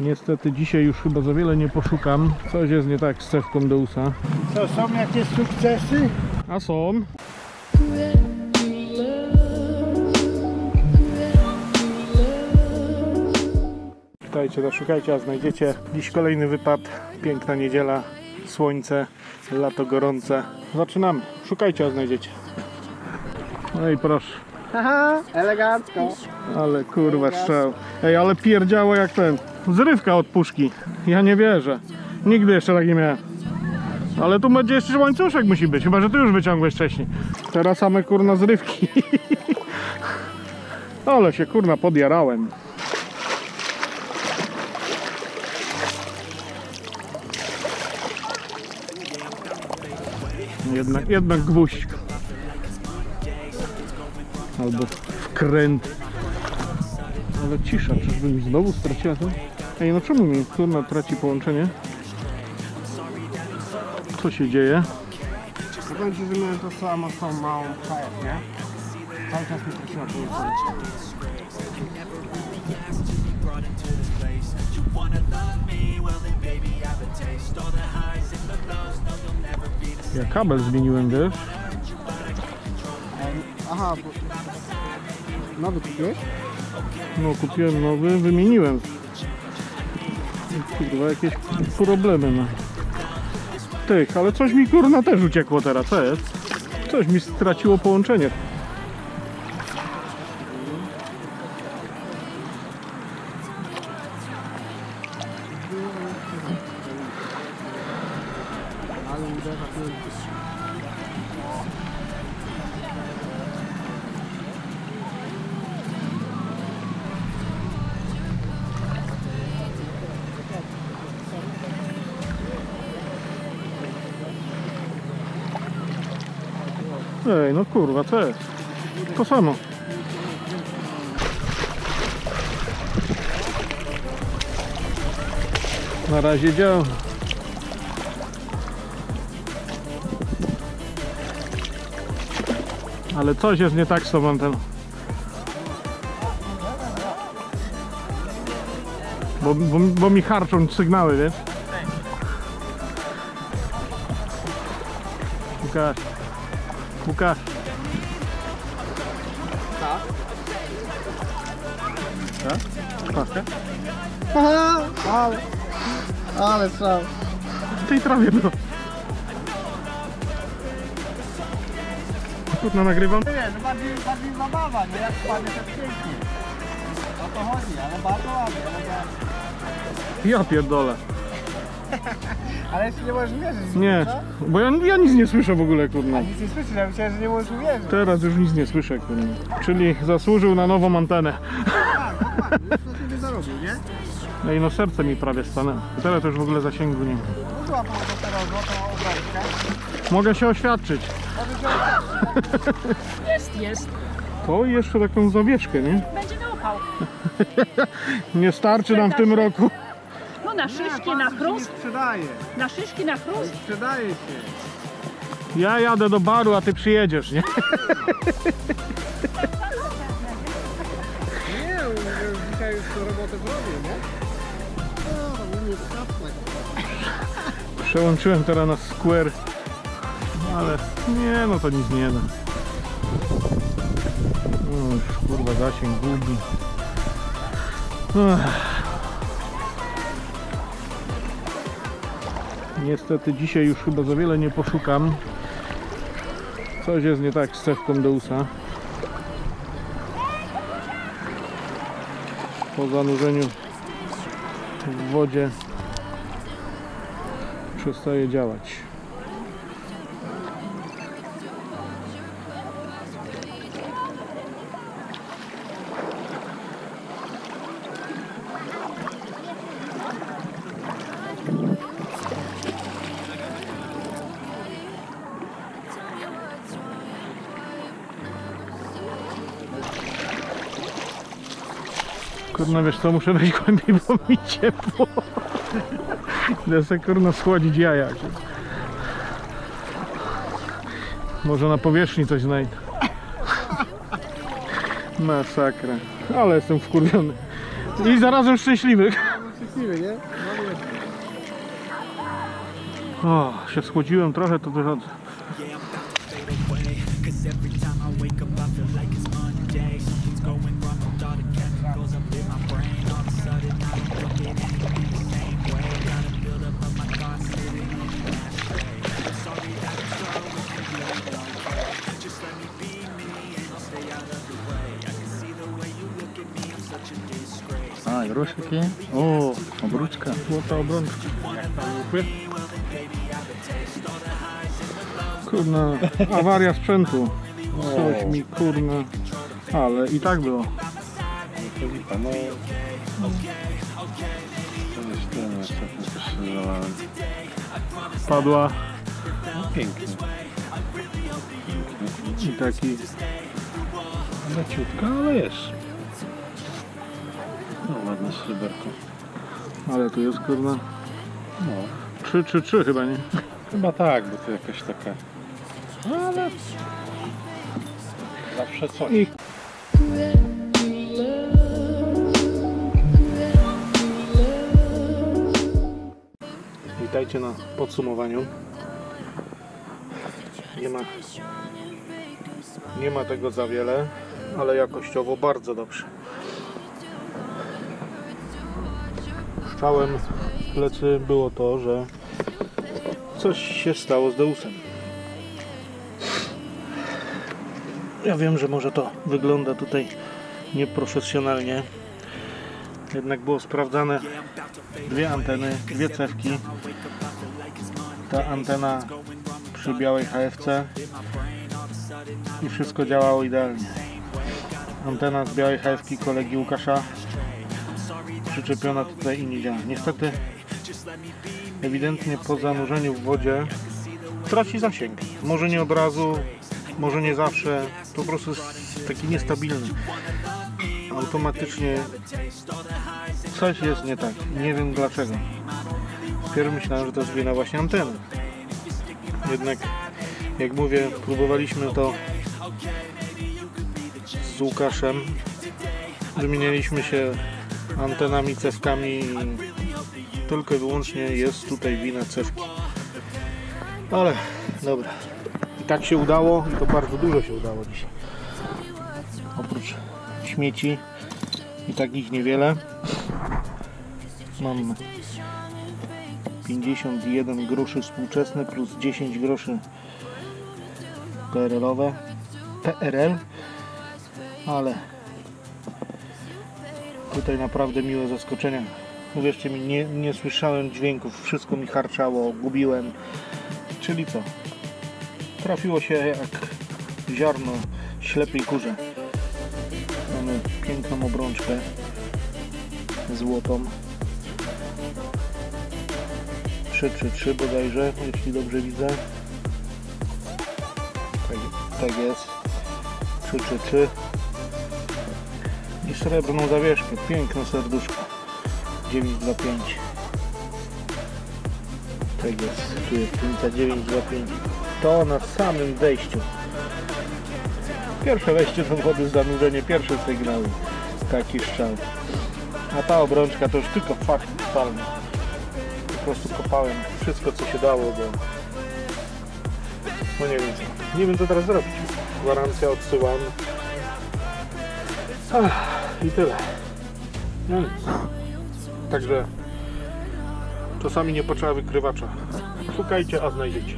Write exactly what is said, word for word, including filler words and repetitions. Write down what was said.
Niestety dzisiaj już chyba za wiele nie poszukam. Coś jest nie tak z cewką Deusa. Co, są jakieś sukcesy? A są. Witajcie, zaszukajcie, a znajdziecie. Dziś kolejny wypad. Piękna niedziela, słońce, lato gorące. Zaczynamy. Szukajcie, a znajdziecie. No i proszę. Haha, elegancko. Ale kurwa strzał. Ej, ale pierdziało jak ten. Zrywka od puszki. Ja nie wierzę. Nigdy jeszcze tak nie miałem. Ale tu będzie jeszcze łańcuszek musi być. Chyba że ty już wyciągłeś wcześniej. Teraz same kurna zrywki. Ale się kurna podjarałem. Jednak, jednak gwóźdź. Albo wkręt. Ale cisza, czyżbym znowu straciła to? Ej, no czemu mi kurna traci połączenie? Co się dzieje? Powiem ci, że miałem to samo z tą małą H F, nie? Cały czas mi traciła połączenie. Ja kabel zmieniłem, wiesz? Aha, bo... Nowy kupiłeś? No, kupiłem nowy, wymieniłem. Kurwa, jakieś problemy ma. Tych, ale coś mi kurna też uciekło teraz, co jest? Coś mi straciło połączenie. Ej, no kurwa, co jest? To samo. Na razie działa. Ale coś jest nie tak z tobą ten. Bo, bo, bo mi harczą sygnały, wiesz? Łukasz. Łukasz. Tak? Tak? Paszkę? Aha, ale... Ale strzał. W tej trawie no. Kurna nagrywam. Nie wiem, no bardziej, bardziej zabawa, nie? Jak spadnie to pięknie. O to chodzi, ale bardzo ładnie, elegancko. Ja pierdolę. Ale jeszcze nie możesz uwierzyć. Nie, nie bo ja, ja nic nie słyszę w ogóle, kurna. A nic nie słyszysz, ja myślałem, że nie możesz uwierzyć. Teraz już nic nie słyszę, kurna. Czyli zasłużył na nową antenę. Tak, dokładnie, już to sobie zarobił, nie? No i no serce mi prawie stanęło. Teraz to już w ogóle zasięgu nie ma. Złapał to teraz złotą obrączkę. Mogę się oświadczyć. Jest, jest. To jeszcze taką zawieszkę, nie? Będzie dopał. Nie starczy nam w tym roku. Na szyszki, nie, na chrust? Na szyszki, na chrust? Sprzedaje się. Ja jadę do baru, a ty przyjedziesz, nie? Nie, dzisiaj już to robotę zrobię, nie? O, przełączyłem teraz na square. Ale nie, no to nic nie da. Uż, kurwa, zasięg gubi. Niestety dzisiaj już chyba za wiele nie poszukam. Coś jest nie tak z cewką Deusa. Po zanurzeniu w wodzie przestaje działać. Kurna, wiesz co, muszę wejść głębiej, bo mi ciepło. Idę se kurna schłodzić jaja. Może na powierzchni coś znajdę. Masakra. Ale jestem wkurwiony. I zarazem szczęśliwy. wątpliwy, nie? O, się schłodziłem trochę, to wyrządzę. A, groszki. O, obruczka. Złota obrączka. Kurna, awaria sprzętu. Coś mi kurna. Ale i tak było. No, padła. Pięknie. I taki. Leciutka, ale jest. No ładne sreberko. Ale tu jest kurna. No. trzy trzy trzy chyba, nie? Chyba tak, bo to jakaś taka. Ale zawsze coś. I... Witajcie na podsumowaniu. Nie ma, nie ma tego za wiele, ale jakościowo bardzo dobrze. Całem plecy było to, że coś się stało z Deusem. Ja wiem, że może to wygląda tutaj nieprofesjonalnie, jednak było sprawdzane dwie anteny, dwie cewki. Ta antena przy białej H F C i wszystko działało idealnie. Antena z białej H F C kolegi Łukasza przyczepiona tutaj i nie działa. Niestety ewidentnie po zanurzeniu w wodzie traci zasięg. Może nie od razu, może nie zawsze, po prostu jest taki niestabilny. Automatycznie coś jest nie tak. Nie wiem dlaczego. Wpierw myślałem, że to jest wina właśnie anteny. Jednak jak mówię, próbowaliśmy to z Łukaszem. Wymienialiśmy się antenami, cewkami, tylko i wyłącznie jest tutaj wina cewki. Ale dobra, i tak się udało, i to bardzo dużo się udało dzisiaj. Oprócz śmieci i takich niewiele, mam pięćdziesiąt jeden groszy współczesne plus dziesięć groszy P R L-owe, P R L, ale tutaj naprawdę miłe zaskoczenia. Uwierzcie mi, nie, nie słyszałem dźwięków, wszystko mi harczało, gubiłem. Czyli co? Trafiło się jak ziarno ślepej kurze. Mamy piękną obrączkę złotą. trzy trzy trzy bodajże, jeśli dobrze widzę. Tak, tak jest. trzy trzy trzy. I srebrną zawieszkę, piękne serduszko dziewięć dwa pięć. Tak jest, tu jest pięćdziesiąt dziewięć dwa pięć. To na samym wejściu. Pierwsze wejście do wody, zanurzenie, pierwsze sygnały. Taki strzał. A ta obrączka to już tylko fakt palny. Po prostu kopałem wszystko, co się dało, bo no nie wiem, nie wiem co teraz zrobić. Gwarancję odsyłam. Ach. I tyle. No nic. Także czasami nie potrzeba wykrywacza. Szukajcie, a znajdziecie.